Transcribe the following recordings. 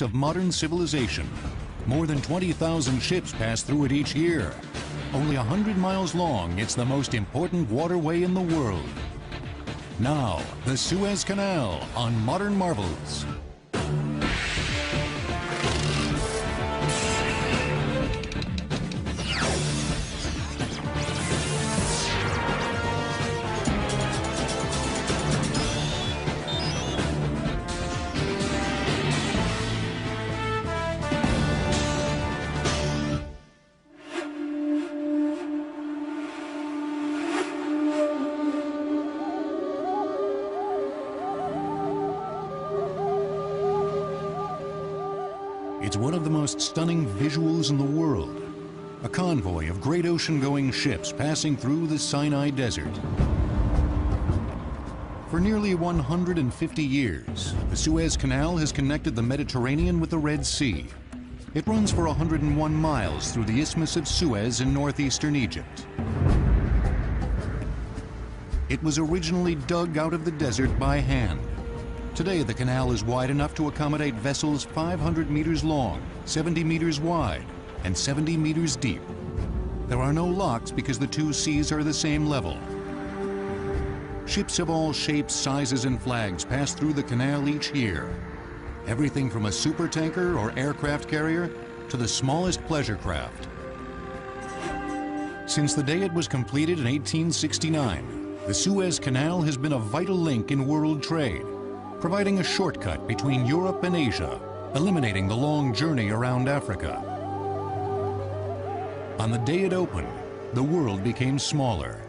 of modern civilization. More than 20,000 ships pass through it each year. Only 100 miles long, it's the most important waterway in the world. Now, the Suez Canal on Modern Marvels. It's one of the most stunning visuals in the world. A convoy of great ocean-going ships passing through the Sinai Desert. For nearly 150 years, the Suez Canal has connected the Mediterranean with the Red Sea. It runs for 101 miles through the Isthmus of Suez in northeastern Egypt. It was originally dug out of the desert by hand. Today, the canal is wide enough to accommodate vessels 500 meters long, 70 meters wide, and 70 meters deep. There are no locks because the two seas are the same level. Ships of all shapes, sizes, and flags pass through the canal each year. Everything from a supertanker or aircraft carrier to the smallest pleasure craft. Since the day it was completed in 1869, the Suez Canal has been a vital link in world trade, providing a shortcut between Europe and Asia, eliminating the long journey around Africa. On the day it opened, the world became smaller.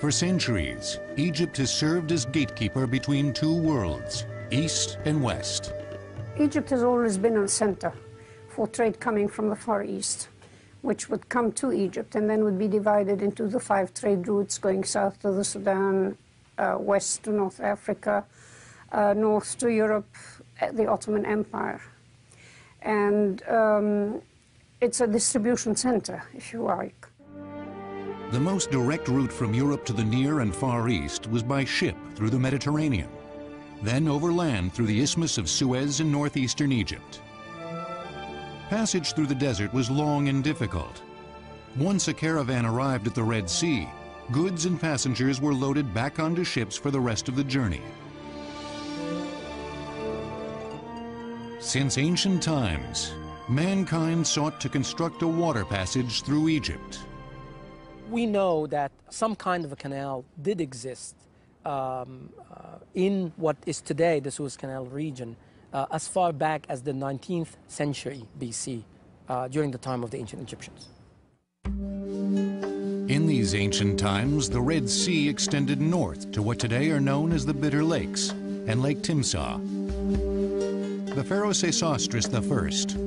For centuries, Egypt has served as gatekeeper between two worlds, East and West. Egypt has always been a center for trade coming from the Far East, which would come to Egypt and then would be divided into the 5 trade routes going south to the Sudan, west to North Africa, north to Europe, the Ottoman Empire. And it's a distribution center, if you like. The most direct route from Europe to the Near and Far East was by ship through the Mediterranean, then overland through the Isthmus of Suez in northeastern Egypt. Passage through the desert was long and difficult. Once a caravan arrived at the Red Sea, goods and passengers were loaded back onto ships for the rest of the journey. Since ancient times, mankind sought to construct a water passage through Egypt. We know that some kind of a canal did exist in what is today the Suez Canal region as far back as the 19th century BC, during the time of the ancient Egyptians. In these ancient times, the Red Sea extended north to what today are known as the Bitter Lakes and Lake Timsah. The Pharaoh Sesostris I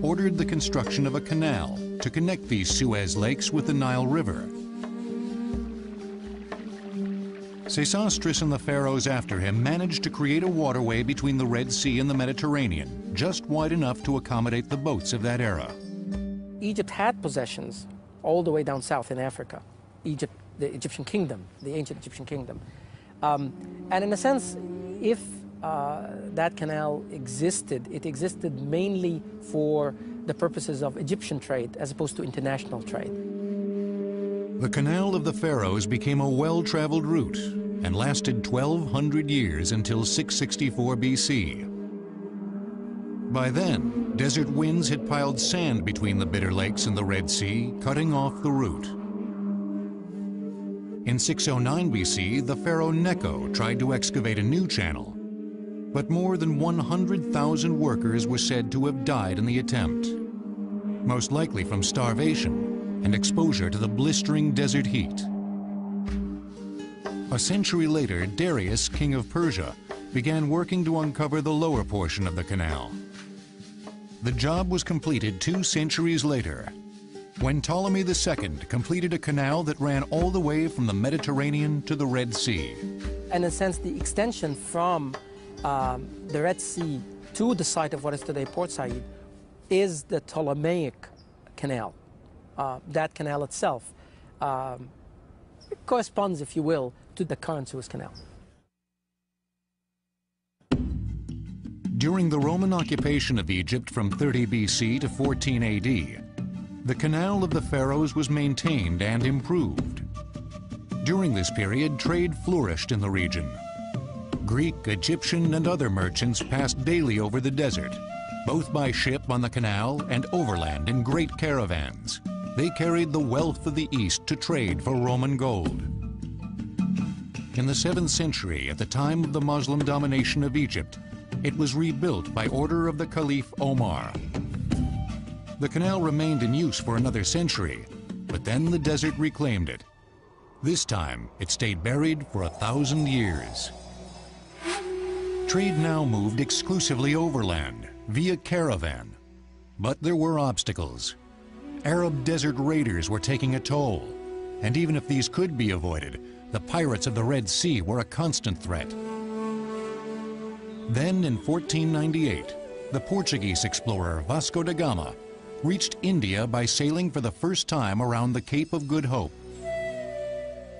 ordered the construction of a canal to connect these Suez Lakes with the Nile River. Sesostris and the pharaohs after him managed to create a waterway between the Red Sea and the Mediterranean, just wide enough to accommodate the boats of that era. Egypt had possessions all the way down south in Africa. Egypt, the Egyptian kingdom, the ancient Egyptian kingdom. And in a sense, if that canal existed, it existed mainly for the purposes of Egyptian trade as opposed to international trade. The Canal of the Pharaohs became a well-traveled route and lasted 1,200 years until 664 BC. By then, desert winds had piled sand between the Bitter Lakes and the Red Sea, cutting off the route. In 609 BC, the Pharaoh Necho tried to excavate a new channel, but more than 100,000 workers were said to have died in the attempt, most likely from starvation and exposure to the blistering desert heat. A century later, Darius, king of Persia, began working to uncover the lower portion of the canal. The job was completed 2 centuries later, when Ptolemy II completed a canal that ran all the way from the Mediterranean to the Red Sea. In a sense, the extension from the Red Sea to the site of what is today Port Said is the Ptolemaic Canal. That canal itself corresponds, if you will, to the current Suez Canal. During the Roman occupation of Egypt from 30 BC to 14 AD, the canal of the pharaohs was maintained and improved. During this period, trade flourished in the region. Greek, Egyptian, and other merchants passed daily over the desert, both by ship on the canal and overland in great caravans. They carried the wealth of the East to trade for Roman gold. In the 7th century, at the time of the Muslim domination of Egypt, it was rebuilt by order of the Caliph Omar. The canal remained in use for another century, but then the desert reclaimed it. This time, it stayed buried for 1,000 years. Trade now moved exclusively overland, via caravan. But there were obstacles. Arab desert raiders were taking a toll, and even if these could be avoided, the pirates of the Red Sea were a constant threat. Then in 1498, the Portuguese explorer Vasco da Gama reached India by sailing for the first time around the Cape of Good Hope.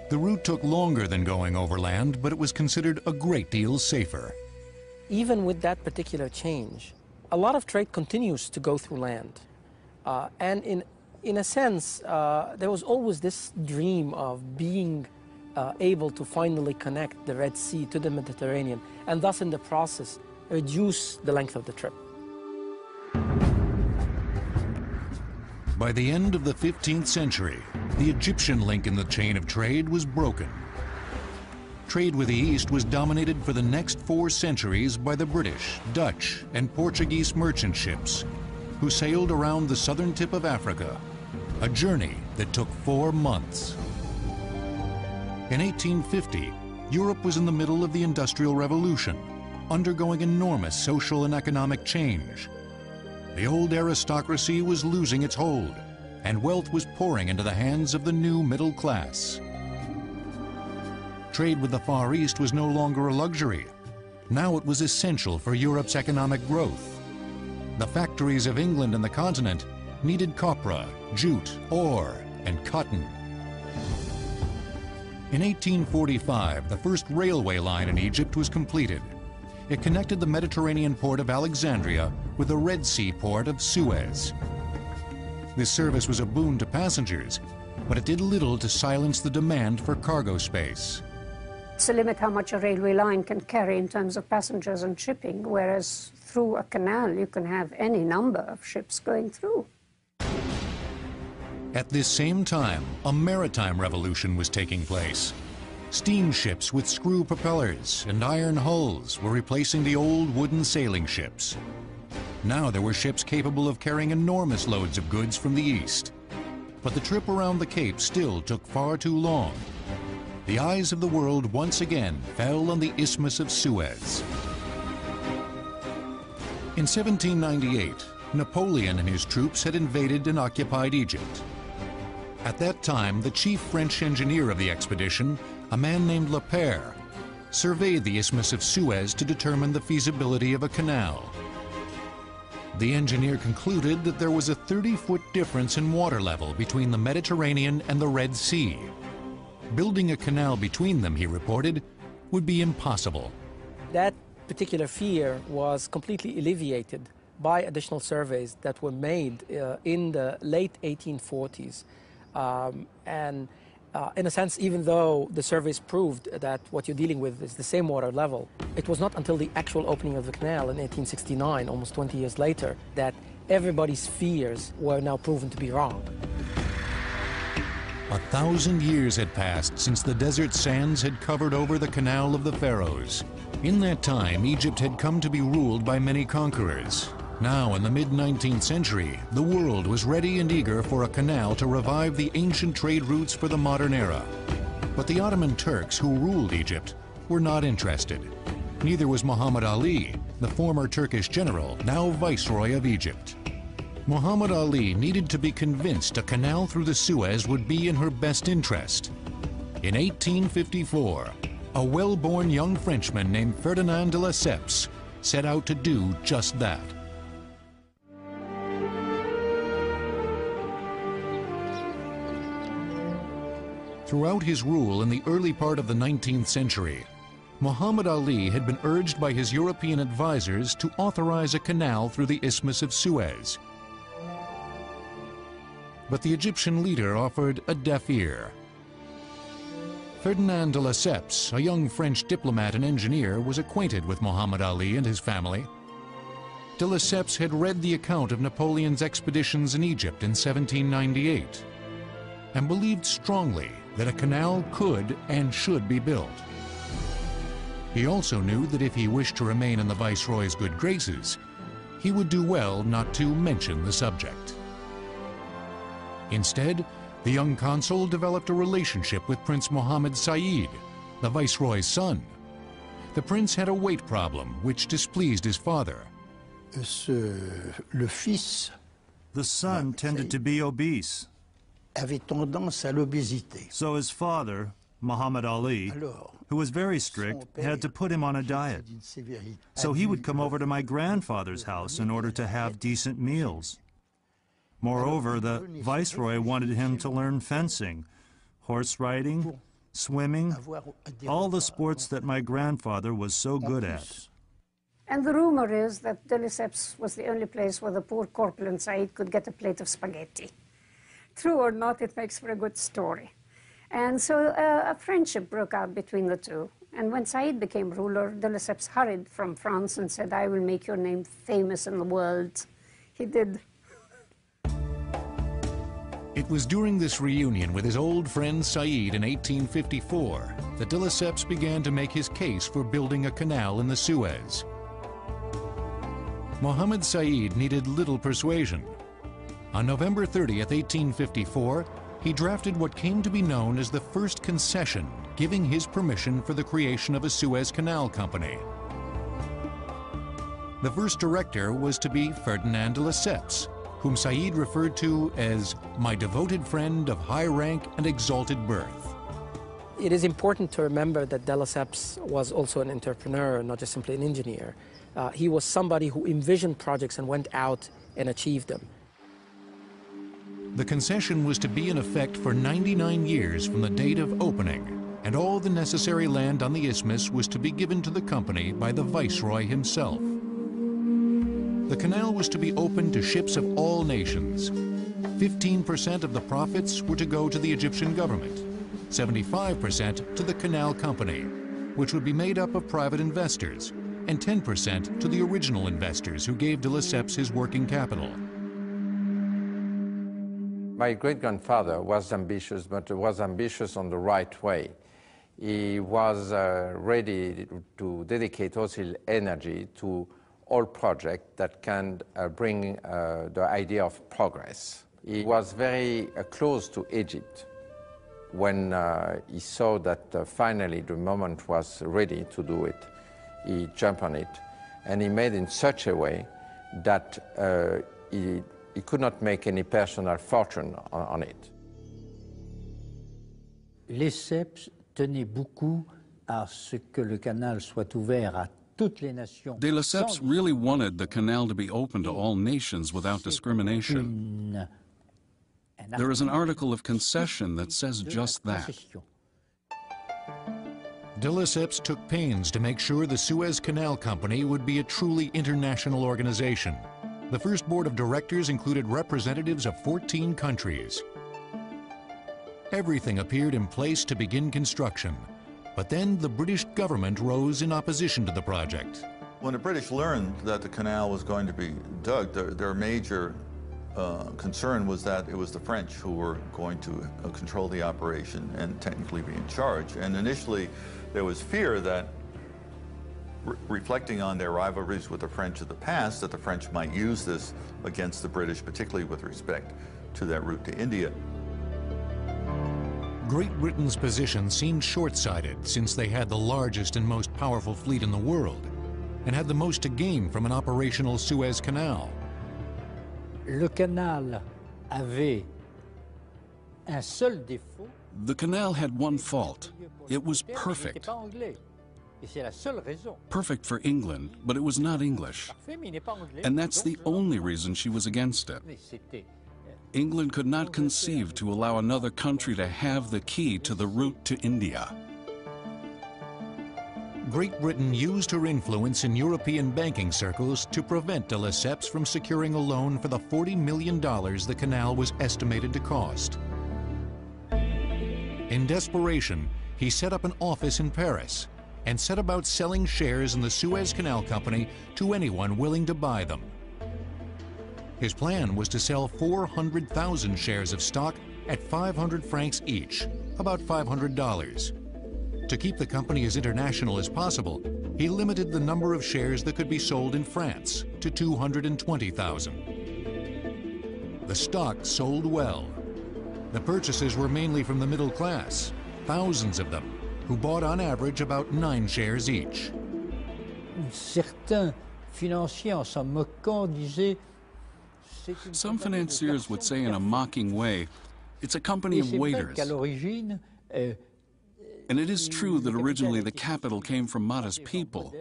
The route took longer than going overland, but it was considered a great deal safer. Even with that particular change, a lot of trade continues to go through land. And in a sense, there was always this dream of being able to finally connect the Red Sea to the Mediterranean, and thus in the process, reduce the length of the trip. By the end of the 15th century, the Egyptian link in the chain of trade was broken. Trade with the East was dominated for the next 4 centuries by the British, Dutch, and Portuguese merchant ships, who sailed around the southern tip of Africa, a journey that took 4 months. In 1850, Europe was in the middle of the Industrial Revolution, undergoing enormous social and economic change. The old aristocracy was losing its hold, and wealth was pouring into the hands of the new middle class. Trade with the Far East was no longer a luxury. Now it was essential for Europe's economic growth. The factories of England and the continent needed copra, jute, ore, and cotton. In 1845, the first railway line in Egypt was completed. It connected the Mediterranean port of Alexandria with the Red Sea port of Suez. This service was a boon to passengers, but it did little to silence the demand for cargo space. It's a limit how much a railway line can carry in terms of passengers and shipping, whereas through a canal you can have any number of ships going through. At this same time, a maritime revolution was taking place. Steamships with screw propellers and iron hulls were replacing the old wooden sailing ships. Now there were ships capable of carrying enormous loads of goods from the East. But the trip around the Cape still took far too long. The eyes of the world once again fell on the Isthmus of Suez. In 1798, Napoleon and his troops had invaded and occupied Egypt. At that time, the chief French engineer of the expedition, a man named Le Père, surveyed the Isthmus of Suez to determine the feasibility of a canal. The engineer concluded that there was a 30-foot difference in water level between the Mediterranean and the Red Sea. Building a canal between them, he reported, would be impossible. That particular fear was completely alleviated by additional surveys that were made in the late 1840s. In a sense, even though the surveys proved that what you're dealing with is the same water level, it was not until the actual opening of the canal in 1869, almost 20 years later, that everybody's fears were now proven to be wrong. 1,000 years had passed since the desert sands had covered over the canal of the pharaohs. In that time, Egypt had come to be ruled by many conquerors. Now, in the mid-19th century, the world was ready and eager for a canal to revive the ancient trade routes for the modern era. But the Ottoman Turks who ruled Egypt were not interested. Neither was Muhammad Ali, the former Turkish general, now viceroy of Egypt. Muhammad Ali needed to be convinced a canal through the Suez would be in her best interest. In 1854, a well-born young Frenchman named Ferdinand de Lesseps set out to do just that. Throughout his rule in the early part of the 19th century, Muhammad Ali had been urged by his European advisors to authorize a canal through the Isthmus of Suez. But the Egyptian leader offered a deaf ear. Ferdinand de Lesseps, a young French diplomat and engineer, was acquainted with Muhammad Ali and his family. De Lesseps had read the account of Napoleon's expeditions in Egypt in 1798 and believed strongly that a canal could and should be built. He also knew that if he wished to remain in the Viceroy's good graces, he would do well not to mention the subject. Instead, the young consul developed a relationship with Prince Muhammad Saeed, the Viceroy's son. The prince had a weight problem, which displeased his father. The son tended to be obese. So his father, Muhammad Ali, who was very strict, had to put him on a diet. So he would come over to my grandfather's house in order to have decent meals. Moreover, the Viceroy wanted him to learn fencing, horse riding, swimming, all the sports that my grandfather was so good at. And the rumor is that de Lesseps was the only place where the poor corpulent Saeed could get a plate of spaghetti. True or not, it makes for a good story. And so a friendship broke out between the two. And when Saeed became ruler, de Lesseps hurried from France and said, "I will make your name famous in the world." He did. It was during this reunion with his old friend Saeed in 1854 that de Lesseps began to make his case for building a canal in the Suez. Muhammad Saeed needed little persuasion. On November 30th, 1854, he drafted what came to be known as the first concession, giving his permission for the creation of a Suez Canal Company. The first director was to be Ferdinand de Lesseps, whom Saeed referred to as my devoted friend of high rank and exalted birth. It is important to remember that de Lesseps was also an entrepreneur, not just simply an engineer. He was somebody who envisioned projects and went out and achieved them. The concession was to be in effect for 99 years from the date of opening, and all the necessary land on the isthmus was to be given to the company by the Viceroy himself. The canal was to be open to ships of all nations. 15% of the profits were to go to the Egyptian government, 75% to the canal company, which would be made up of private investors, and 10% to the original investors who gave de Lesseps his working capital. My great-grandfather was ambitious, but was ambitious on the right way. He was ready to dedicate all his energy to all project that can bring the idea of progress. He was very close to Egypt when he saw that finally the moment was ready to do it. He jumped on it and he made in such a way that he could not make any personal fortune on it. Lesseps tenait beaucoup à ce que le canal soit ouvert à de Lesseps really wanted the canal to be open to all nations without discrimination. There is an article of concession that says just that. De Lesseps took pains to make sure the Suez Canal Company would be a truly international organization. The first board of directors included representatives of 14 countries. Everything appeared in place to begin construction. But then the British government rose in opposition to the project. When the British learned that the canal was going to be dug, their major concern was that it was the French who were going to control the operation and technically be in charge. And initially, there was fear that, reflecting on their rivalries with the French of the past, that the French might use this against the British, particularly with respect to that route to India. Great Britain's position seemed short-sighted since they had the largest and most powerful fleet in the world and had the most to gain from an operational Suez Canal. The canal had one fault. It was perfect. Perfect for England, but it was not English. And that's the only reason she was against it. England could not conceive to allow another country to have the key to the route to India. Great Britain used her influence in European banking circles to prevent de Lesseps from securing a loan for the $40 million the canal was estimated to cost. In desperation, he set up an office in Paris and set about selling shares in the Suez Canal Company to anyone willing to buy them. His plan was to sell 400,000 shares of stock at 500 francs each, about $500. To keep the company as international as possible, he limited the number of shares that could be sold in France to 220,000. The stock sold well. The purchases were mainly from the middle class, thousands of them, who bought on average about 9 shares each. Some financiers would say in a mocking way, it's a company of waiters. And it is true that originally the capital came from modest people.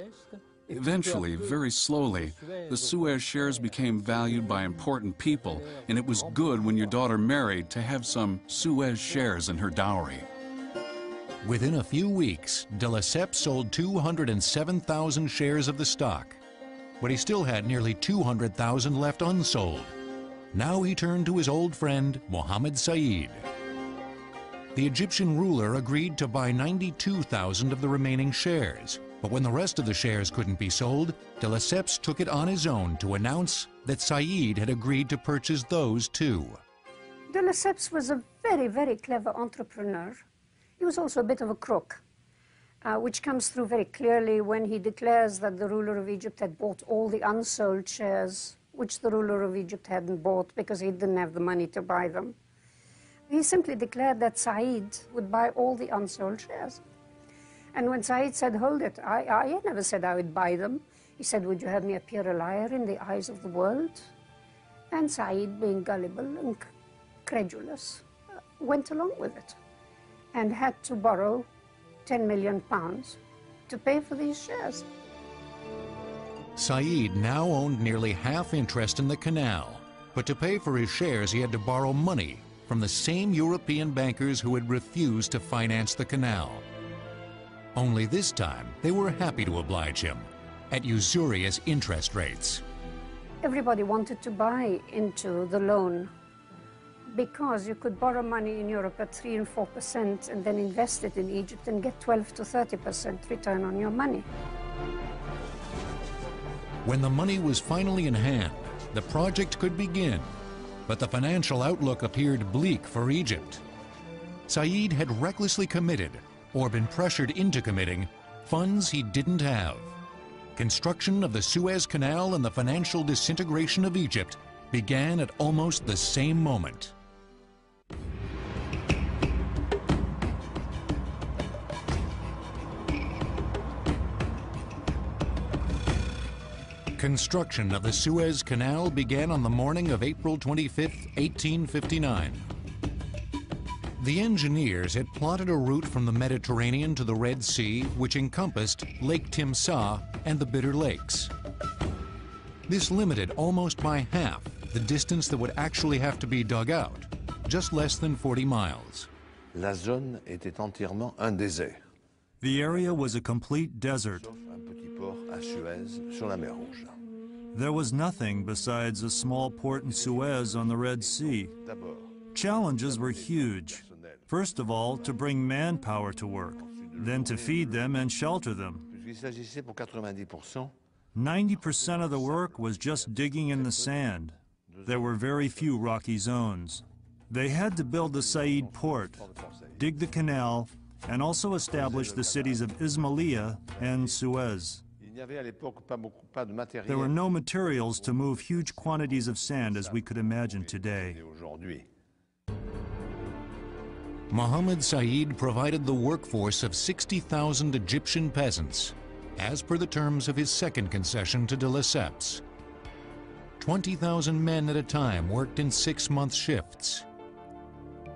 Eventually, very slowly, the Suez shares became valued by important people, and it was good when your daughter married to have some Suez shares in her dowry. Within a few weeks, de Lesseps sold 207,000 shares of the stock, but he still had nearly 200,000 left unsold. Now he turned to his old friend, Muhammad Saeed. The Egyptian ruler agreed to buy 92,000 of the remaining shares, but when the rest of the shares couldn't be sold, de Lesseps took it on his own to announce that Saeed had agreed to purchase those too. De Lesseps was a very, very clever entrepreneur. He was also a bit of a crook, which comes through very clearly when he declares that the ruler of Egypt had bought all the unsold shares, which the ruler of Egypt hadn't bought because he didn't have the money to buy them. He simply declared that Saeed would buy all the unsold shares. And when Saeed said, hold it, I never said I would buy them. He said, would you have me appear a liar in the eyes of the world? And Saeed, being gullible and credulous, went along with it and had to borrow 10 million pounds to pay for these shares. Saeed now owned nearly half interest in the canal, but to pay for his shares he had to borrow money from the same European bankers who had refused to finance the canal. Only this time they were happy to oblige him at usurious interest rates. Everybody wanted to buy into the loan because you could borrow money in Europe at 3 and 4% and then invest it in Egypt and get 12 to 30% return on your money. When the money was finally in hand, the project could begin, but the financial outlook appeared bleak for Egypt. Saeed had recklessly committed, or been pressured into committing, funds he didn't have. Construction of the Suez Canal and the financial disintegration of Egypt began at almost the same moment. Construction of the Suez Canal began on the morning of April 25, 1859. The engineers had plotted a route from the Mediterranean to the Red Sea, which encompassed Lake Timsah and the Bitter Lakes. This limited almost by half the distance that would actually have to be dug out, just less than 40 miles. La zone était entièrement un désert. The area was a complete desert. There was nothing besides a small port in Suez on the Red Sea. Challenges were huge. First of all, to bring manpower to work, then to feed them and shelter them. 90% of the work was just digging in the sand. There were very few rocky zones. They had to build the Said port, dig the canal, and also established the cities of Ismailia and Suez. There were no materials to move huge quantities of sand as we could imagine today. Muhammad Saeed provided the workforce of 60,000 Egyptian peasants, as per the terms of his second concession to de Lesseps. 20,000 men at a time worked in 6-month shifts.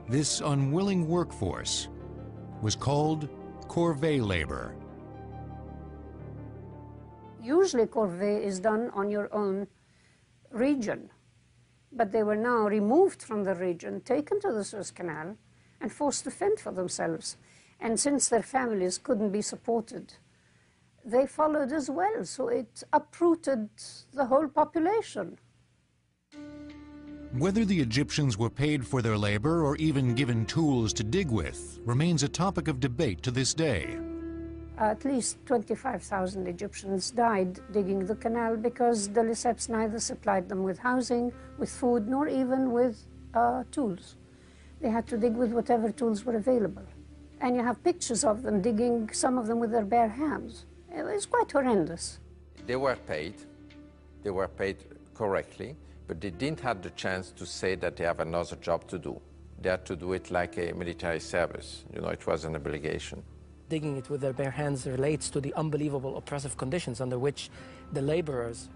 This unwilling workforce was called corvée labor. Usually corvée is done on your own region, but they were now removed from the region, taken to the Suez Canal, and forced to fend for themselves. And since their families couldn't be supported, they followed as well, so it uprooted the whole population. Whether the Egyptians were paid for their labor or even given tools to dig with remains a topic of debate to this day. At least 25,000 Egyptians died digging the canal because de Lesseps neither supplied them with housing, with food, nor even with tools. They had to dig with whatever tools were available. And you have pictures of them digging, some of them with their bare hands. It was quite horrendous. They were paid correctly, but they didn't have the chance to say that they have another job to do. They had to do it like a military service. You know, it was an obligation. Digging it with their bare hands relates to the unbelievable oppressive conditions under which the laborers,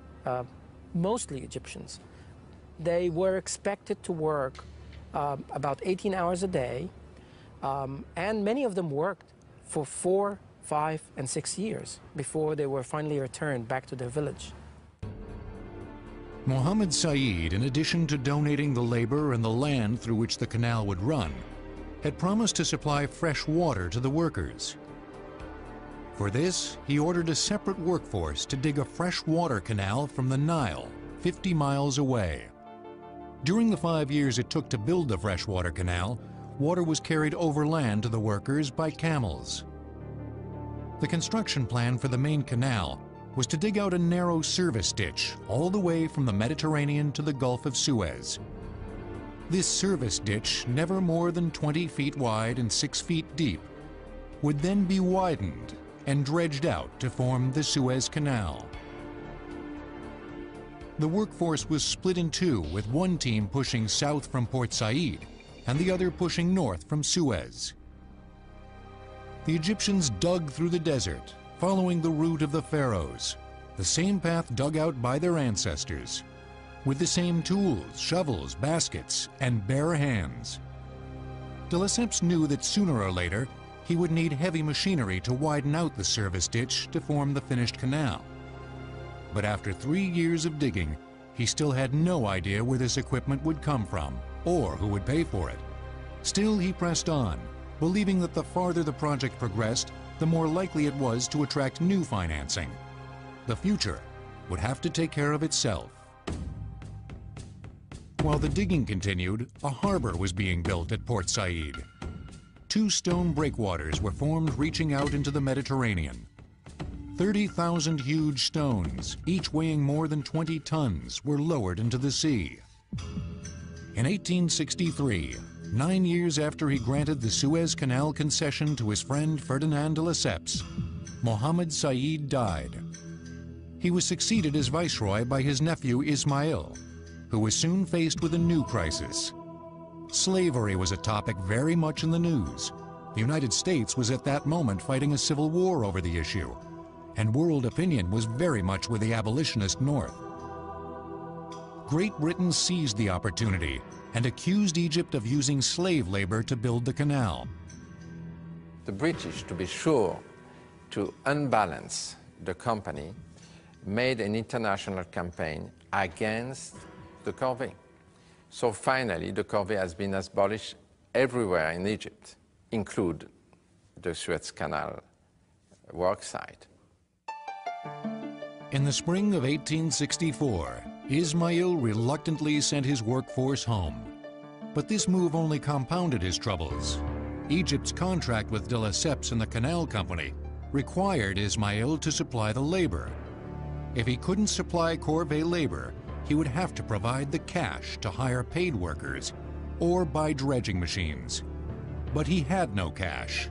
mostly Egyptians, they were expected to work about 18 hours a day, and many of them worked for 4, 5, and 6 years before they were finally returned back to their village. Muhammad Saeed, in addition to donating the labor and the land through which the canal would run, had promised to supply fresh water to the workers. For this, he ordered a separate workforce to dig a freshwater canal from the Nile, 50 miles away. During the 5 years it took to build the freshwater canal, water was carried overland to the workers by camels. The construction plan for the main canal was to dig out a narrow service ditch all the way from the Mediterranean to the Gulf of Suez. This service ditch, never more than 20 feet wide and 6 feet deep, would then be widened and dredged out to form the Suez Canal. The workforce was split in two, with one team pushing south from Port Said and the other pushing north from Suez. The Egyptians dug through the desert, following the route of the pharaohs, the same path dug out by their ancestors, with the same tools, shovels, baskets, and bare hands. De Lesseps knew that sooner or later he would need heavy machinery to widen out the service ditch to form the finished canal. But after 3 years of digging, he still had no idea where this equipment would come from or who would pay for it. Still, he pressed on, believing that the farther the project progressed, the more likely it was to attract new financing. The future would have to take care of itself. While the digging continued, a harbor was being built at Port Said. Two stone breakwaters were formed reaching out into the Mediterranean. 30,000 huge stones, each weighing more than 20 tons, were lowered into the sea. In 1863, 9 years after he granted the Suez Canal concession to his friend Ferdinand de Lesseps, Muhammad Saeed died. He was succeeded as viceroy by his nephew Ismail, who was soon faced with a new crisis. Slavery was a topic very much in the news. The United States was at that moment fighting a civil war over the issue, and world opinion was very much with the abolitionist North. Great Britain seized the opportunity and accused Egypt of using slave labor to build the canal. The British, to be sure, to unbalance the company, made an international campaign against the corvée. So finally, the corvée has been abolished everywhere in Egypt, including the Suez Canal worksite. In the spring of 1864, Ismail reluctantly sent his workforce home. But this move only compounded his troubles. Egypt's contract with de Lesseps and the Canal Company required Ismail to supply the labor. If he couldn't supply corvée labor, he would have to provide the cash to hire paid workers or buy dredging machines. But he had no cash.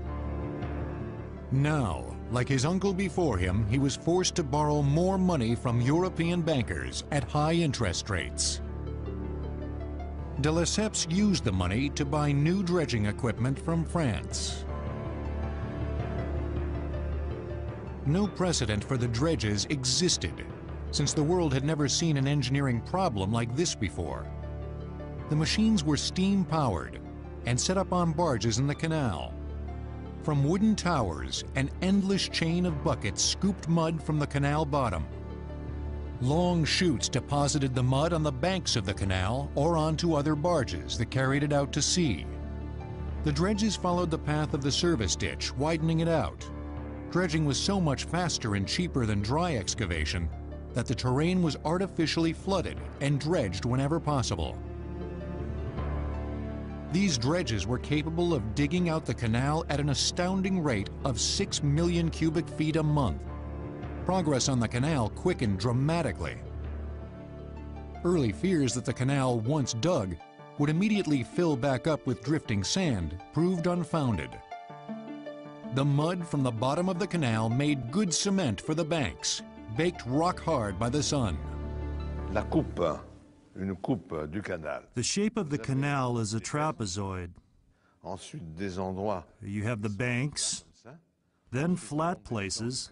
Now, like his uncle before him, he was forced to borrow more money from European bankers at high interest rates. De Lesseps used the money to buy new dredging equipment from France. No precedent for the dredges existed, since the world had never seen an engineering problem like this before. The machines were steam-powered and set up on barges in the canal. From wooden towers, an endless chain of buckets scooped mud from the canal bottom. Long chutes deposited the mud on the banks of the canal or onto other barges that carried it out to sea. The dredges followed the path of the service ditch, widening it out, dredging was so much faster and cheaper than dry excavation that the terrain was artificially flooded and dredged whenever possible. These dredges were capable of digging out the canal at an astounding rate of 6 million cubic feet a month. Progress on the canal quickened dramatically. Early fears that the canal, once dug, would immediately fill back up with drifting sand proved unfounded. The mud from the bottom of the canal made good cement for the banks, baked rock hard by the sun. The shape of the canal is a trapezoid. You have the banks, then flat places,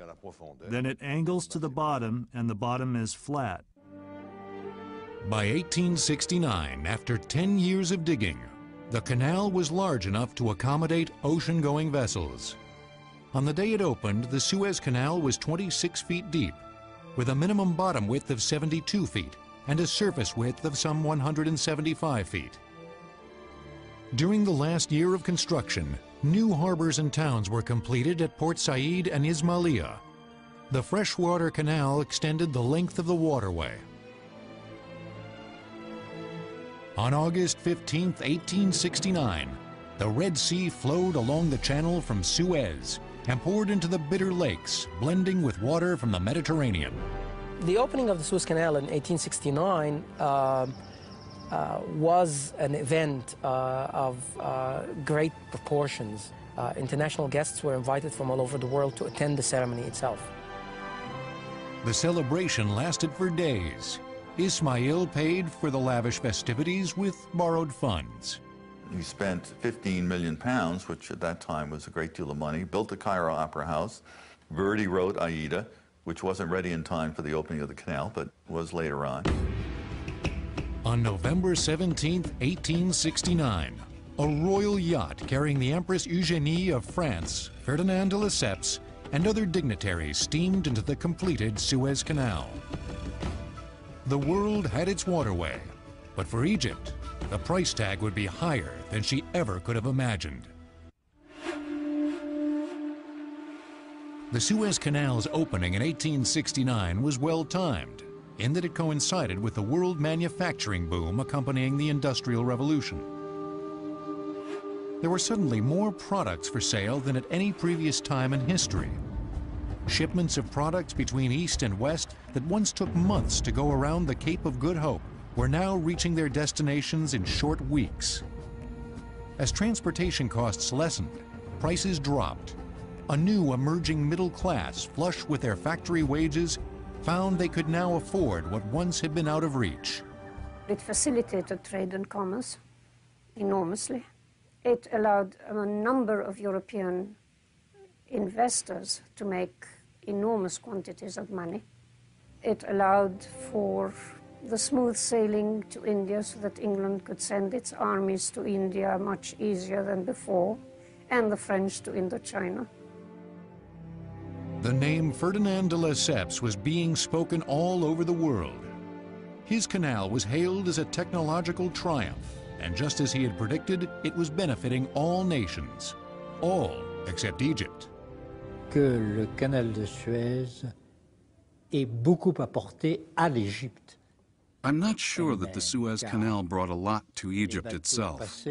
then it angles to the bottom, and the bottom is flat. By 1869, after 10 years of digging, the canal was large enough to accommodate ocean-going vessels. On the day it opened, the Suez Canal was 26 feet deep, with a minimum bottom width of 72 feet and a surface width of some 175 feet. During the last year of construction, new harbors and towns were completed at Port Said and Ismailia. The freshwater canal extended the length of the waterway. On August 15, 1869, the Red Sea flowed along the channel from Suez and poured into the Bitter Lakes, blending with water from the Mediterranean. The opening of the Suez Canal in 1869 was an event of great proportions. International guests were invited from all over the world to attend the ceremony itself. The celebration lasted for days. Ismail paid for the lavish festivities with borrowed funds. He spent 15 million pounds, which at that time was a great deal of money, built the Cairo Opera House. Verdi wrote Aida, which wasn't ready in time for the opening of the canal, but was later on. On November 17, 1869, a royal yacht carrying the Empress Eugénie of France, Ferdinand de Lesseps, and other dignitaries steamed into the completed Suez Canal. The world had its waterway, but for Egypt, the price tag would be higher than she ever could have imagined. The Suez Canal's opening in 1869 was well-timed, in that it coincided with the world manufacturing boom accompanying the Industrial Revolution. There were suddenly more products for sale than at any previous time in history. Shipments of products between East and West that once took months to go around the Cape of Good Hope were now reaching their destinations in short weeks. As transportation costs lessened, prices dropped. A new emerging middle class, flush with their factory wages, found they could now afford what once had been out of reach. It facilitated trade and commerce enormously. It allowed a number of European investors to make enormous quantities of money. It allowed for the smooth sailing to India so that England could send its armies to India much easier than before, and the French to Indochina. The name Ferdinand de Lesseps was being spoken all over the world. His canal was hailed as a technological triumph, and just as he had predicted, it was benefiting all nations, all except Egypt. Que le canal de Suez ait beaucoup apporté à l'Égypte. I'm not sure that the Suez Canal brought a lot to Egypt itself.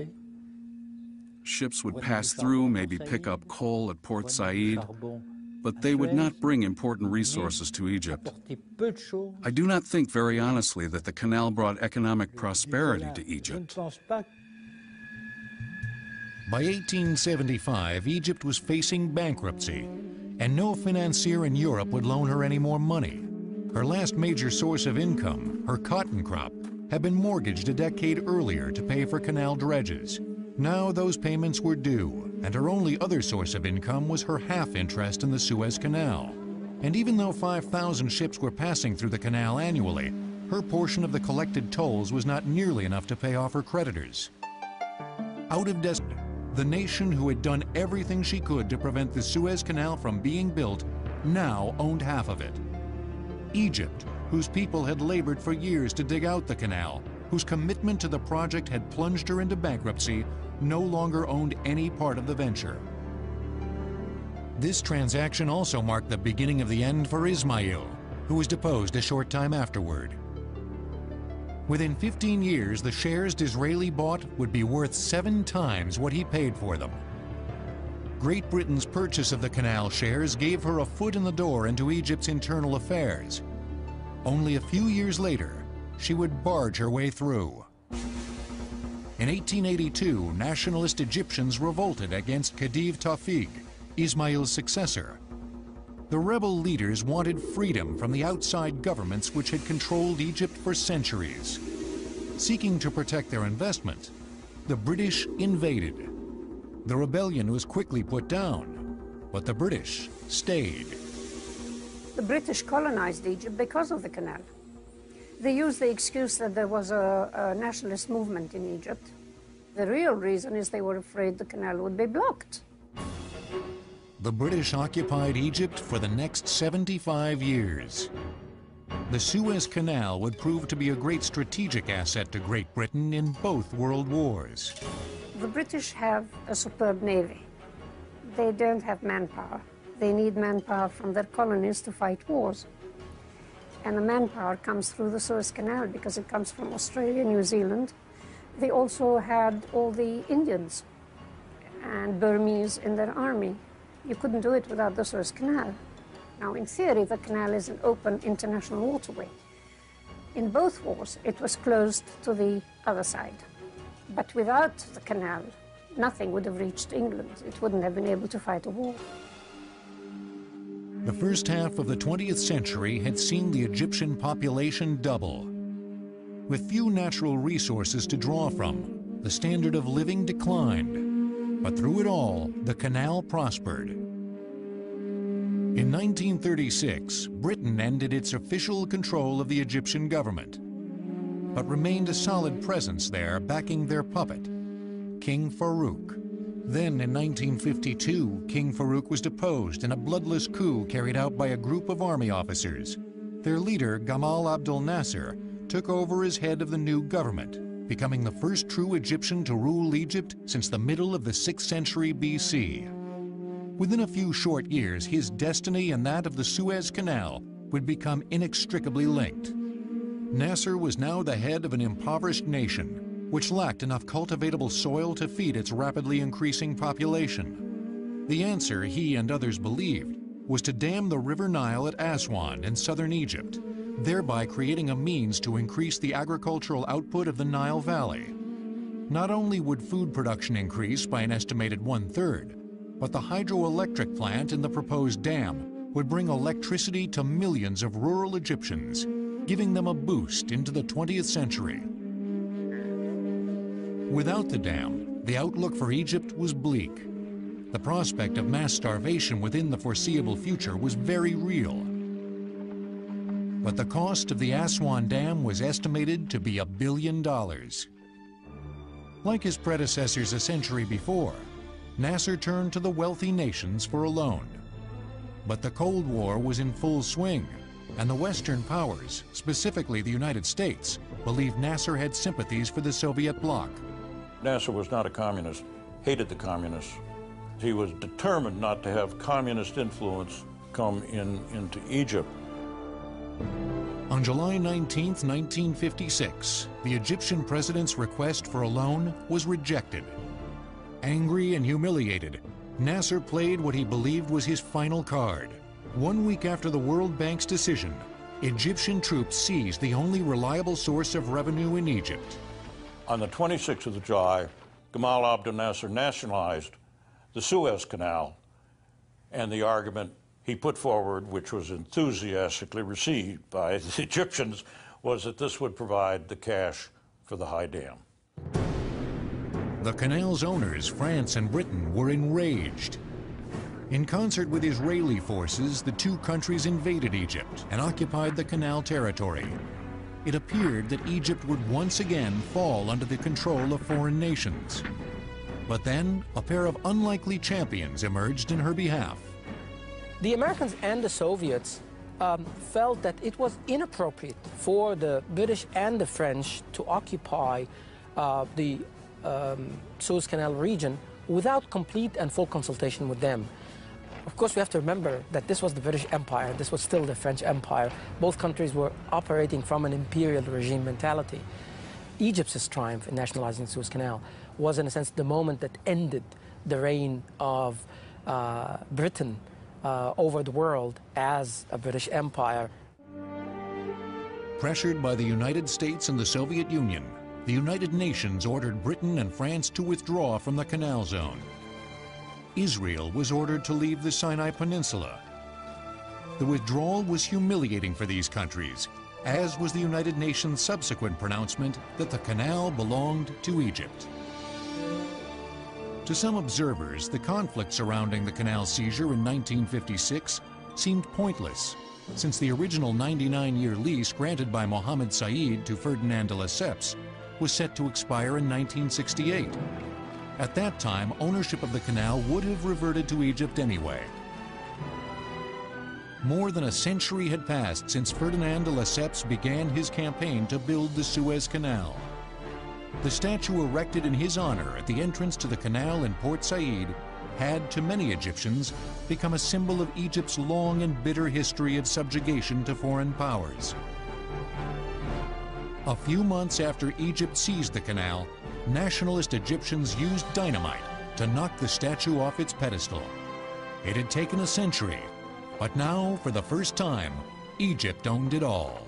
Ships would pass through, maybe pick up coal at Port Said, but they would not bring important resources to Egypt. I do not think, very honestly, that the canal brought economic prosperity to Egypt. By 1875, Egypt was facing bankruptcy, and no financier in Europe would loan her any more money. Her last major source of income, her cotton crop, had been mortgaged a decade earlier to pay for canal dredges. Now those payments were due, and her only other source of income was her half interest in the Suez Canal. And even though 5,000 ships were passing through the canal annually, her portion of the collected tolls was not nearly enough to pay off her creditors. Out of debt, the nation who had done everything she could to prevent the Suez Canal from being built now owned half of it. Egypt, whose people had labored for years to dig out the canal, whose commitment to the project had plunged her into bankruptcy, no longer owned any part of the venture. This transaction also marked the beginning of the end for Ismail, who was deposed a short time afterward. Within 15 years, the shares Disraeli bought would be worth 7 times what he paid for them. Great Britain's purchase of the canal shares gave her a foot in the door into Egypt's internal affairs. Only a few years later, she would barge her way through. In 1882, nationalist Egyptians revolted against Khedive Tafiq, Ismail's successor. The rebel leaders wanted freedom from the outside governments which had controlled Egypt for centuries. Seeking to protect their investment, the British invaded. The rebellion was quickly put down, but the British stayed. The British colonized Egypt because of the canal. They used the excuse that there was a nationalist movement in Egypt. The real reason is they were afraid the canal would be blocked. The British occupied Egypt for the next 75 years. The Suez Canal would prove to be a great strategic asset to Great Britain in both world wars. The British have a superb navy. They don't have manpower. They need manpower from their colonies to fight wars. And the manpower comes through the Suez Canal because it comes from Australia, New Zealand. They also had all the Indians and Burmese in their army. You couldn't do it without the Suez Canal. Now, in theory, the canal is an open international waterway. In both wars, it was closed to the other side. But without the canal, nothing would have reached England. It wouldn't have been able to fight a war. The first half of the 20th century had seen the Egyptian population double. With few natural resources to draw from, the standard of living declined. But through it all, the canal prospered. In 1936, Britain ended its official control of the Egyptian government, but remained a solid presence there, backing their puppet, King Farouk. Then in 1952, King Farouk was deposed in a bloodless coup carried out by a group of army officers. Their leader, Gamal Abdel Nasser, took over as head of the new government, becoming the first true Egyptian to rule Egypt since the middle of the 6th century BC. Within a few short years, his destiny and that of the Suez Canal would become inextricably linked. Nasser was now the head of an impoverished nation, which lacked enough cultivatable soil to feed its rapidly increasing population. The answer, he and others believed, was to dam the River Nile at Aswan in southern Egypt, thereby creating a means to increase the agricultural output of the Nile Valley. Not only would food production increase by an estimated 1/3, but the hydroelectric plant in the proposed dam would bring electricity to millions of rural Egyptians, giving them a boost into the 20th century. Without the dam, the outlook for Egypt was bleak. The prospect of mass starvation within the foreseeable future was very real. But the cost of the Aswan Dam was estimated to be $1 billion. Like his predecessors a century before, Nasser turned to the wealthy nations for a loan. But the Cold War was in full swing, and the Western powers, specifically the United States, believed Nasser had sympathies for the Soviet bloc. Nasser was not a communist, hated the communists. He was determined not to have communist influence come into Egypt. On July 19, 1956, the Egyptian president's request for a loan was rejected. Angry and humiliated, Nasser played what he believed was his final card. 1 week after the World Bank's decision, Egyptian troops seized the only reliable source of revenue in Egypt. On the 26th of July, Gamal Abdel Nasser nationalized the Suez Canal, and the argument he put forward, which was enthusiastically received by the Egyptians, was that this would provide the cash for the high dam. The canal's owners, France and Britain, were enraged. In concert with Israeli forces, the two countries invaded Egypt and occupied the canal territory. It appeared that Egypt would once again fall under the control of foreign nations. But then, a pair of unlikely champions emerged in her behalf. The Americans and the Soviets felt that it was inappropriate for the British and the French to occupy the Suez Canal region without complete and full consultation with them. Of course, we have to remember that this was the British Empire, this was still the French Empire. Both countries were operating from an imperial regime mentality. Egypt's triumph in nationalizing the Suez Canal was, in a sense, the moment that ended the reign of Britain over the world as a British Empire. Pressured by the United States and the Soviet Union, the United Nations ordered Britain and France to withdraw from the Canal Zone. Israel was ordered to leave the Sinai Peninsula. The withdrawal was humiliating for these countries, as was the United Nations' subsequent pronouncement that the canal belonged to Egypt. To some observers, the conflict surrounding the canal seizure in 1956 seemed pointless, since the original 99-year lease granted by Muhammad Saeed to Ferdinand de Lesseps was set to expire in 1968. At that time, ownership of the canal would have reverted to Egypt anyway. More than a century had passed since Ferdinand de Lesseps began his campaign to build the Suez Canal. The statue erected in his honor at the entrance to the canal in Port Said had, to many Egyptians, become a symbol of Egypt's long and bitter history of subjugation to foreign powers. A few months after Egypt seized the canal, nationalist Egyptians used dynamite to knock the statue off its pedestal. It had taken a century, but now, for the first time, Egypt owned it all.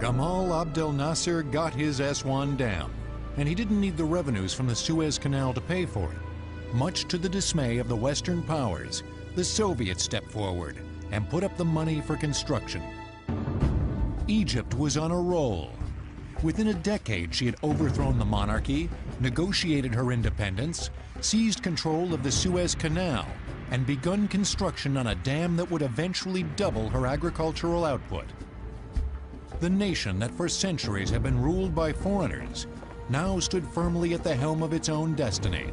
Gamal Abdel Nasser got his Aswan Dam, and he didn't need the revenues from the Suez Canal to pay for it. Much to the dismay of the Western powers, the Soviets stepped forward and put up the money for construction. Egypt was on a roll. Within a decade, she had overthrown the monarchy, negotiated her independence, seized control of the Suez Canal, and begun construction on a dam that would eventually double her agricultural output. The nation that for centuries had been ruled by foreigners now stood firmly at the helm of its own destiny.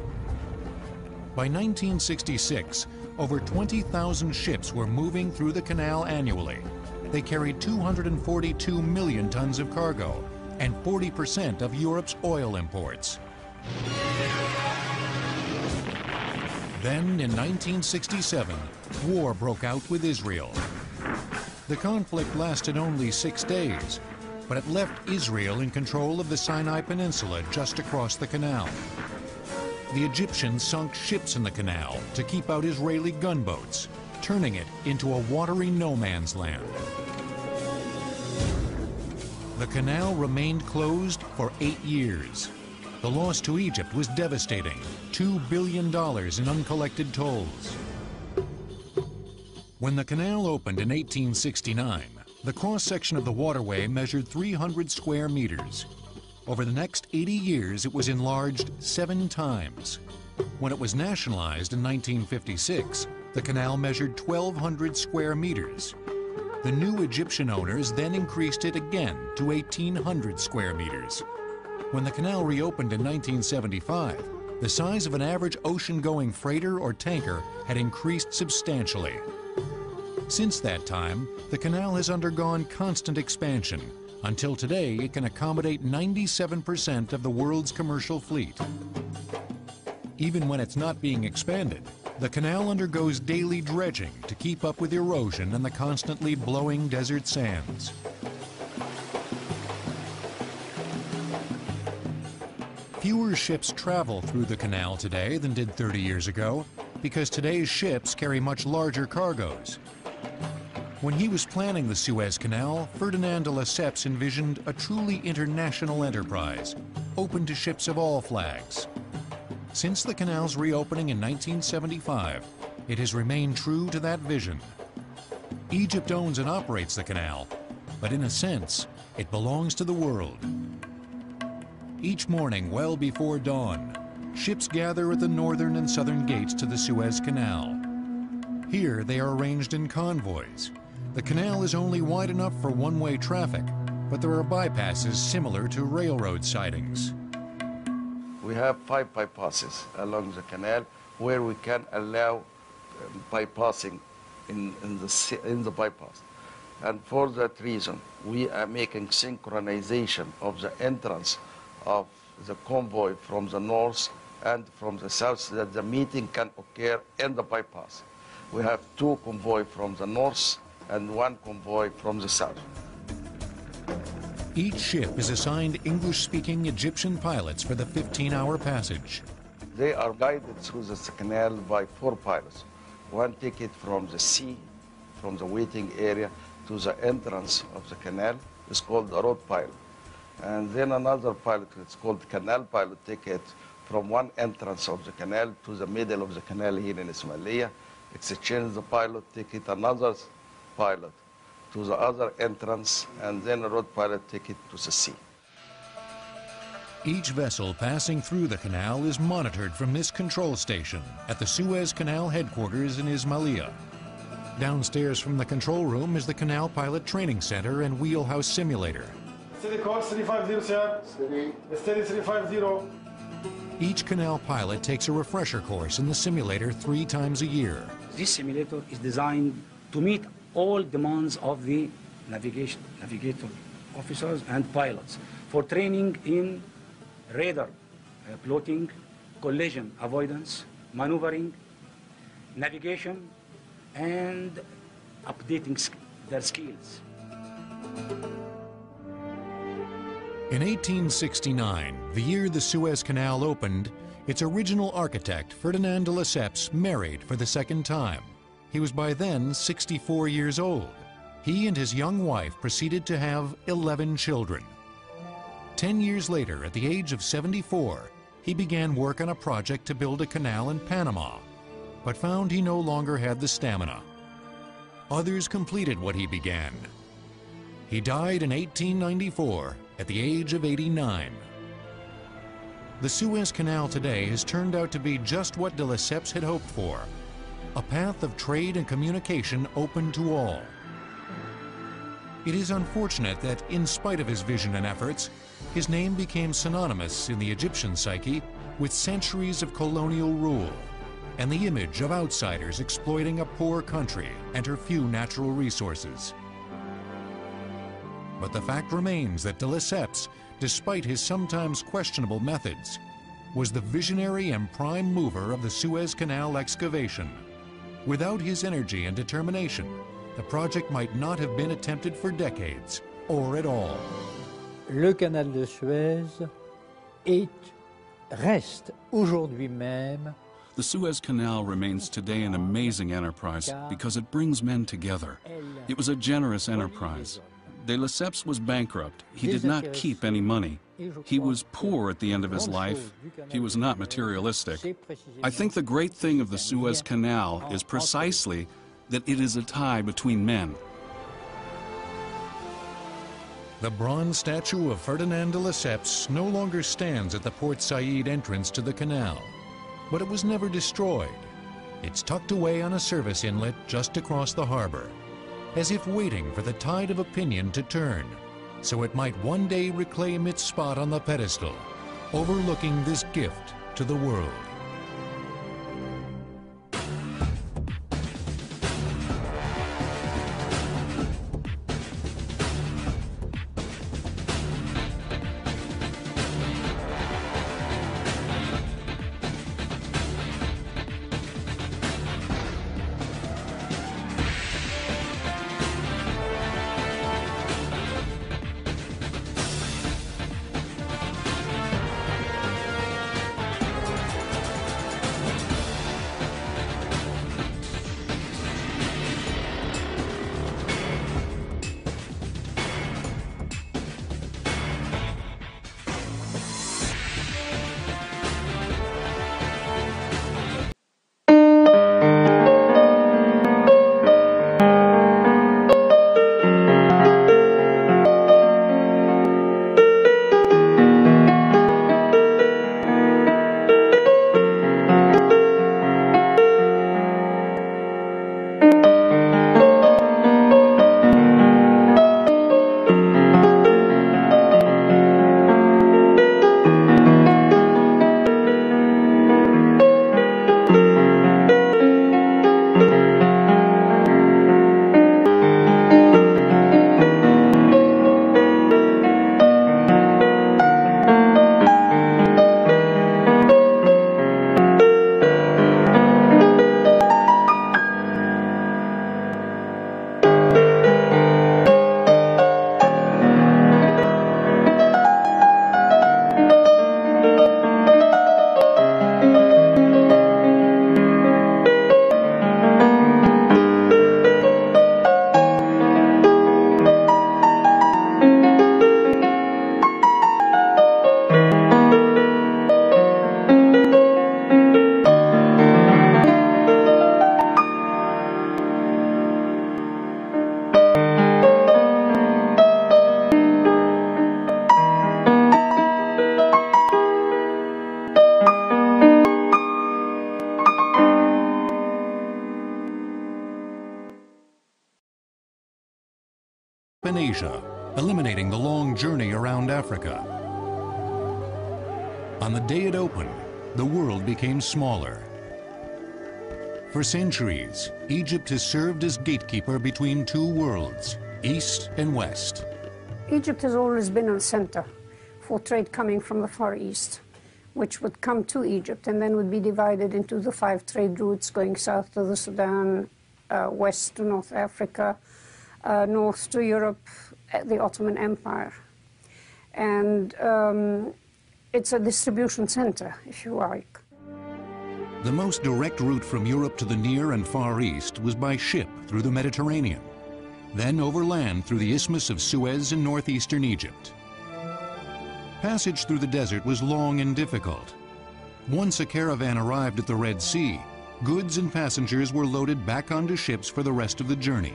By 1966, over 20,000 ships were moving through the canal annually. They carried 242 million tons of cargo and 40% of Europe's oil imports. Then, in 1967, war broke out with Israel. The conflict lasted only 6 days, but it left Israel in control of the Sinai Peninsula just across the canal. The Egyptians sunk ships in the canal to keep out Israeli gunboats, turning it into a watery no-man's land. The canal remained closed for 8 years. The loss to Egypt was devastating, $2 billion in uncollected tolls. When the canal opened in 1869, the cross-section of the waterway measured 300 square meters. Over the next 80 years, it was enlarged 7 times. When it was nationalized in 1956, the canal measured 1,200 square meters. The new Egyptian owners then increased it again to 1,800 square meters. When the canal reopened in 1975, the size of an average ocean-going freighter or tanker had increased substantially. Since that time, the canal has undergone constant expansion. Until today, it can accommodate 97% of the world's commercial fleet. Even when it's not being expanded, the canal undergoes daily dredging to keep up with erosion and the constantly blowing desert sands. Fewer ships travel through the canal today than did 30 years ago, because today's ships carry much larger cargoes. When he was planning the Suez Canal, Ferdinand de Lesseps envisioned a truly international enterprise, open to ships of all flags. Since the canal's reopening in 1975, it has remained true to that vision. Egypt owns and operates the canal, but in a sense, it belongs to the world. Each morning, well before dawn, ships gather at the northern and southern gates to the Suez Canal. Here, they are arranged in convoys. The canal is only wide enough for one-way traffic, but there are bypasses similar to railroad sidings. We have 5 bypasses along the canal where we can allow bypassing in the bypass. And for that reason, we are making synchronization of the entrance of the convoy from the north and from the south so that the meeting can occur in the bypass. We have two convoys from the north and one convoy from the south. Each ship is assigned English-speaking Egyptian pilots for the 15-hour passage. They are guided through the canal by four pilots. One takes it from the sea, from the waiting area, to the entrance of the canal. It's called the road pilot. And then another pilot, it's called canal pilot, takes it from one entrance of the canal to the middle of the canal here in Ismailia. Exchange the pilot, take it another pilot to the other entrance, and then a road pilot take it to the sea. Each vessel passing through the canal is monitored from this control station at the Suez Canal headquarters in Ismailia. Downstairs from the control room is the Canal Pilot Training Center and Wheelhouse Simulator. Steady code 350, sir. Steady 350. Each canal pilot takes a refresher course in the simulator 3 times a year. This simulator is designed to meet all demands of the navigator officers and pilots for training in radar plotting, collision avoidance, maneuvering, navigation, and updating their skills. In 1869, the year the Suez Canal opened, its original architect, Ferdinand de Lesseps, married for the second time. He was by then 64 years old. He and his young wife proceeded to have 11 children. 10 years later, at the age of 74, he began work on a project to build a canal in Panama, but found he no longer had the stamina. Others completed what he began. He died in 1894 at the age of 89. The Suez Canal today has turned out to be just what de Lesseps had hoped for, a path of trade and communication open to all. It is unfortunate that, in spite of his vision and efforts, his name became synonymous in the Egyptian psyche with centuries of colonial rule and the image of outsiders exploiting a poor country and her few natural resources. But the fact remains that de Lesseps, despite his sometimes questionable methods, was the visionary and prime mover of the Suez Canal excavation. Without his energy and determination, the project might not have been attempted for decades, or at all. Le canal de Suez reste aujourd'hui même. The Suez Canal remains today an amazing enterprise because it brings men together. It was a generous enterprise. De Lesseps was bankrupt. He did not keep any money. He was poor at the end of his life. He was not materialistic. I think the great thing of the Suez Canal is precisely that it is a tie between men. The bronze statue of Ferdinand de Lesseps no longer stands at the Port Said entrance to the canal, but it was never destroyed. It's tucked away on a service inlet just across the harbor, as if waiting for the tide of opinion to turn, so it might one day reclaim its spot on the pedestal, overlooking this gift to the world. and Asia, eliminating the long journey around Africa. On the day it opened, the world became smaller. For centuries, Egypt has served as gatekeeper between two worlds, East and West. Egypt has always been a center for trade coming from the Far East, which would come to Egypt and then would be divided into the 5 trade routes going south to the Sudan, west to North Africa, north to Europe, the Ottoman Empire. And it's a distribution center, if you like. The most direct route from Europe to the Near and Far East was by ship through the Mediterranean, then overland through the Isthmus of Suez in northeastern Egypt. Passage through the desert was long and difficult. Once a caravan arrived at the Red Sea, goods and passengers were loaded back onto ships for the rest of the journey.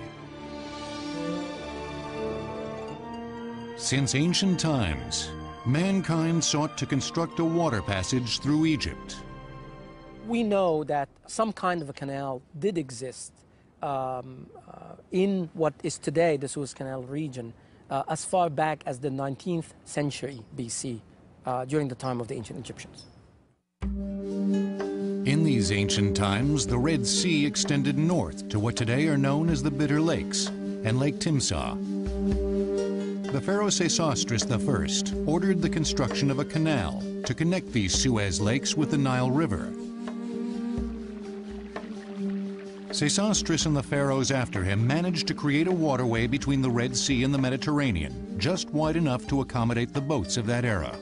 Since ancient times, mankind sought to construct a water passage through Egypt. We know that some kind of a canal did exist in what is today the Suez Canal region as far back as the 19th century BC, during the time of the ancient Egyptians. In these ancient times, the Red Sea extended north to what today are known as the Bitter Lakes and Lake Timsah. The Pharaoh Sesostris I ordered the construction of a canal to connect these Suez lakes with the Nile River. Sesostris and the pharaohs after him managed to create a waterway between the Red Sea and the Mediterranean, just wide enough to accommodate the boats of that era.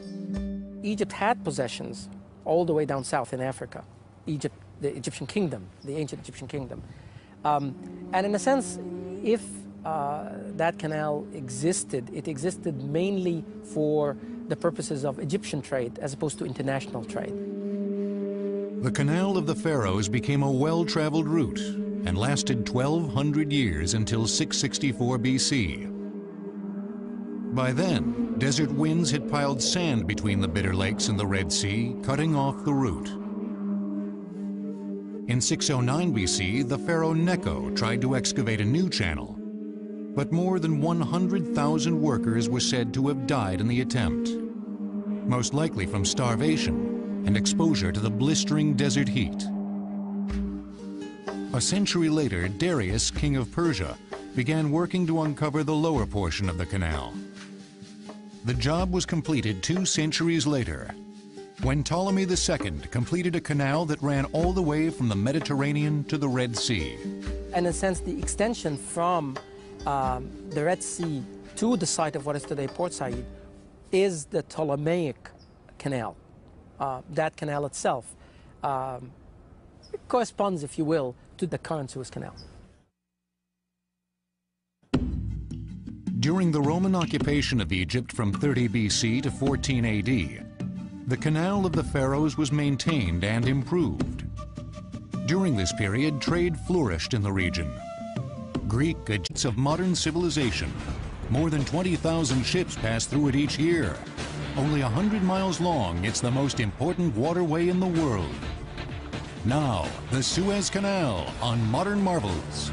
Egypt had possessions all the way down south in Africa, Egypt, the Egyptian kingdom, the ancient Egyptian kingdom. And in a sense, if that canal existed, it existed mainly for the purposes of Egyptian trade as opposed to international trade. The Canal of the Pharaohs became a well-traveled route and lasted 1,200 years until 664 BC. By then, desert winds had piled sand between the Bitter Lakes and the Red Sea, cutting off the route. In 609 BC, the Pharaoh Necho tried to excavate a new channel, but more than 100,000 workers were said to have died in the attempt, most likely from starvation and exposure to the blistering desert heat. A century later, Darius, king of Persia, began working to uncover the lower portion of the canal. The job was completed 2 centuries later, when Ptolemy II completed a canal that ran all the way from the Mediterranean to the Red Sea. And in a sense, the extension from the Red Sea to the site of what is today Port Said is the Ptolemaic Canal. That canal itself corresponds, if you will, to the current Suez Canal. During the Roman occupation of Egypt from 30 BC to 14 AD, the Canal of the Pharaohs was maintained and improved. During this period, trade flourished in the region. Greek Egypts of modern civilization. More than 20,000 ships pass through it each year. Only 100 miles long, it's the most important waterway in the world. Now, the Suez Canal on Modern Marvels.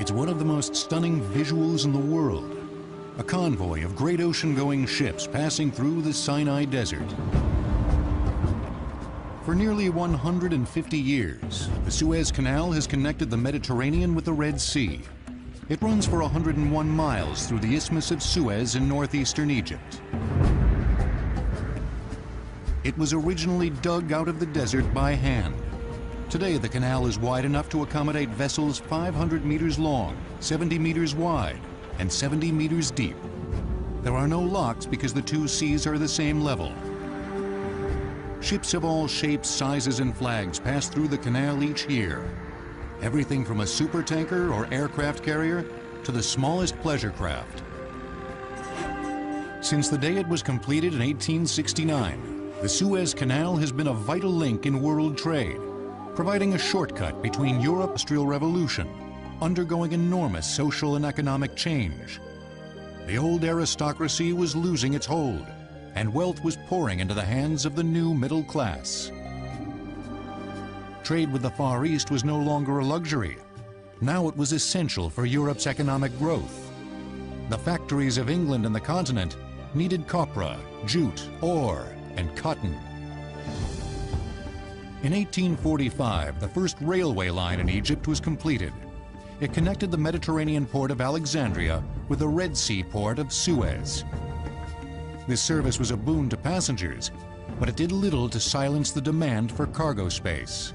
It's one of the most stunning visuals in the world. A convoy of great ocean-going ships passing through the Sinai Desert. For nearly 150 years, the Suez Canal has connected the Mediterranean with the Red Sea. It runs for 101 miles through the Isthmus of Suez in northeastern Egypt. It was originally dug out of the desert by hand. Today, the canal is wide enough to accommodate vessels 500 meters long, 70 meters wide, and 70 meters deep. There are no locks because the two seas are the same level. Ships of all shapes, sizes, and flags pass through the canal each year. Everything from a supertanker or aircraft carrier to the smallest pleasure craft. Since the day it was completed in 1869, the Suez Canal has been a vital link in world trade, providing a shortcut between Europe's Industrial Revolution, undergoing enormous social and economic change. The old aristocracy was losing its hold, and wealth was pouring into the hands of the new middle class. Trade with the Far East was no longer a luxury. Now it was essential for Europe's economic growth. The factories of England and the continent needed copra, jute, ore, and cotton. In 1845, the first railway line in Egypt was completed. It connected the Mediterranean port of Alexandria with the Red Sea port of Suez. This service was a boon to passengers, but it did little to silence the demand for cargo space.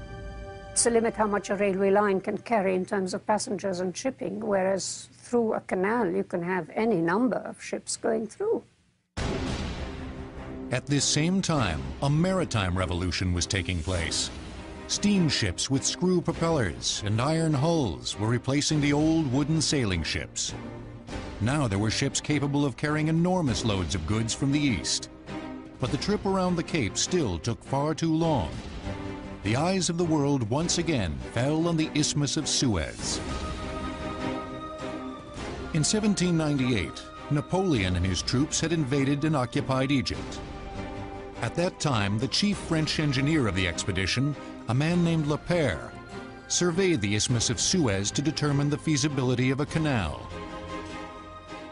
It's a limit how much a railway line can carry in terms of passengers and shipping, whereas through a canal you can have any number of ships going through. At this same time, a maritime revolution was taking place. Steamships with screw propellers and iron hulls were replacing the old wooden sailing ships. Now there were ships capable of carrying enormous loads of goods from the east. But the trip around the Cape still took far too long. The eyes of the world once again fell on the Isthmus of Suez. In 1798, Napoleon and his troops had invaded and occupied Egypt. At that time, the chief French engineer of the expedition, a man named Le Père, surveyed the Isthmus of Suez to determine the feasibility of a canal.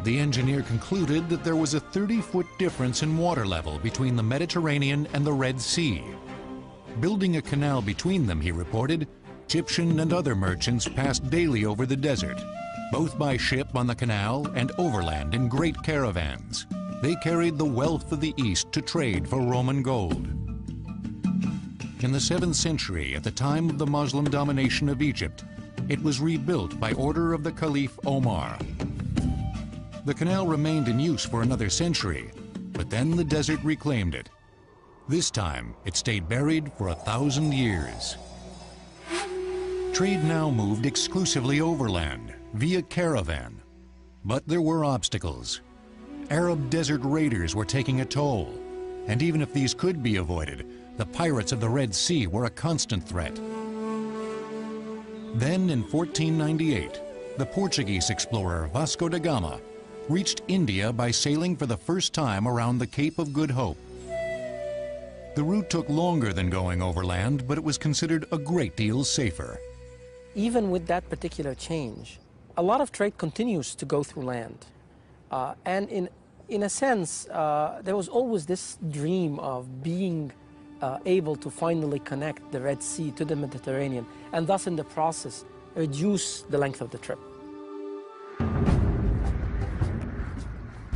The engineer concluded that there was a 30-foot difference in water level between the Mediterranean and the Red Sea. Building a canal between them, he reported, Egyptian and other merchants passed daily over the desert, both by ship on the canal and overland in great caravans. They carried the wealth of the East to trade for Roman gold. In the 7th century, at the time of the Muslim domination of Egypt, it was rebuilt by order of the Caliph Omar. The canal remained in use for another century, but then the desert reclaimed it. This time, it stayed buried for 1,000 years. Trade now moved exclusively overland, via caravan. But there were obstacles. Arab desert raiders were taking a toll, and even if these could be avoided, the pirates of the Red Sea were a constant threat. Then, in 1498, the Portuguese explorer Vasco da Gama reached India by sailing for the first time around the Cape of Good Hope. The route took longer than going overland, but it was considered a great deal safer. Even with that particular change, a lot of trade continues to go through land. And in a sense, there was always this dream of being able to finally connect the Red Sea to the Mediterranean, and thus in the process, reduce the length of the trip.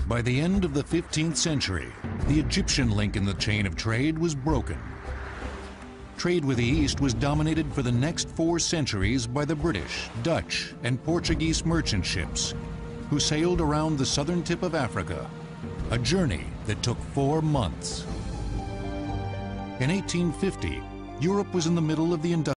By the end of the 15th century, the Egyptian link in the chain of trade was broken. Trade with the East was dominated for the next 4 centuries by the British, Dutch, and Portuguese merchant ships, who sailed around the southern tip of Africa, a journey that took 4 months. In 1850, Europe was in the middle of the Industrial Revolution.